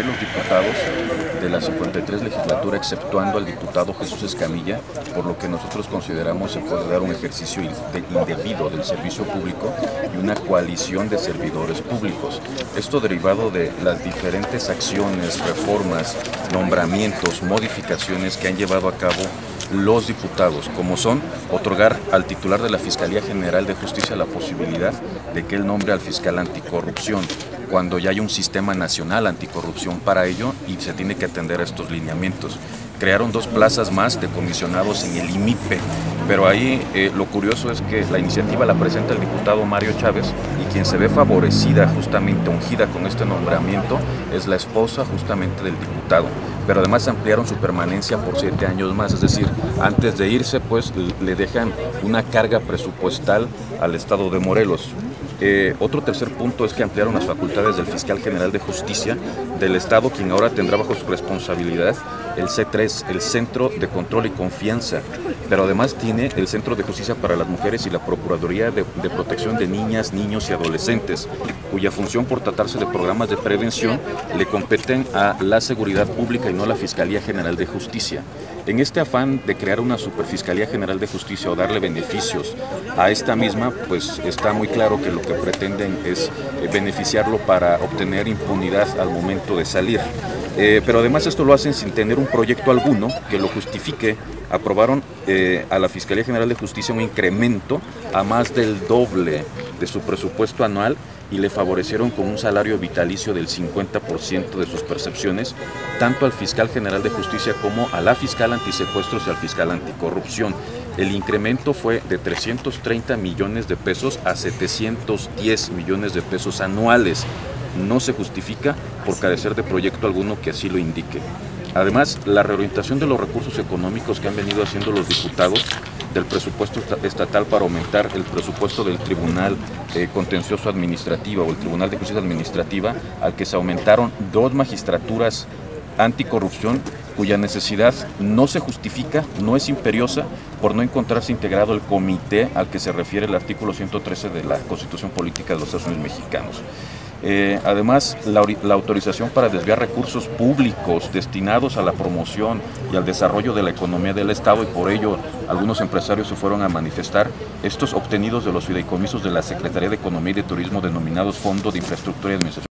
de los diputados de la 53 legislatura, exceptuando al diputado Jesús Escamilla, por lo que nosotros consideramos se puede dar un ejercicio indebido del servicio público y una coalición de servidores públicos. Esto derivado de las diferentes acciones, reformas, nombramientos, modificaciones que han llevado a cabo los diputados, como son otorgar al titular de la Fiscalía General de Justicia la posibilidad de que él nombre al fiscal anticorrupción, cuando ya hay un sistema nacional anticorrupción para ello y se tiene que atender a estos lineamientos. Crearon 2 plazas más de comisionados en el IMIPE, pero ahí lo curioso es que la iniciativa la presenta el diputado Mario Chávez y quien se ve favorecida, justamente ungida con este nombramiento, es la esposa justamente del diputado. Pero además ampliaron su permanencia por 7 años más, es decir, antes de irse pues le dejan una carga presupuestal al estado de Morelos. Otro tercer punto es que ampliaron las facultades del Fiscal General de Justicia del Estado, quien ahora tendrá bajo su responsabilidad el C3, el Centro de Control y Confianza, pero además tiene el Centro de Justicia para las Mujeres y la Procuraduría de Protección de Niñas, Niños y Adolescentes, cuya función por tratarse de programas de prevención le competen a la seguridad pública y no a la Fiscalía General de Justicia. En este afán de crear una Superfiscalía General de Justicia o darle beneficios a esta misma, pues está muy claro que lo que pretenden es beneficiarlo para obtener impunidad al momento de salir. Pero además esto lo hacen sin tener un proyecto alguno que lo justifique. Aprobaron a la Fiscalía General de Justicia un incremento a más del doble de su presupuesto anual y le favorecieron con un salario vitalicio del 50% de sus percepciones, tanto al fiscal general de justicia como a la fiscal antisecuestros y al fiscal anticorrupción. El incremento fue de 330 millones de pesos a 710 millones de pesos anuales. No se justifica por carecer de proyecto alguno que así lo indique. Además, la reorientación de los recursos económicos que han venido haciendo los diputados del presupuesto estatal para aumentar el presupuesto del Tribunal Contencioso Administrativo o el Tribunal de Justicia Administrativa, al que se aumentaron 2 magistraturas anticorrupción cuya necesidad no se justifica, no es imperiosa, por no encontrarse integrado el comité al que se refiere el artículo 113 de la Constitución Política de los Estados Unidos Mexicanos. Además, la autorización para desviar recursos públicos destinados a la promoción y al desarrollo de la economía del Estado, y por ello algunos empresarios se fueron a manifestar, estos obtenidos de los fideicomisos de la Secretaría de Economía y de Turismo denominados Fondo de Infraestructura y Administración.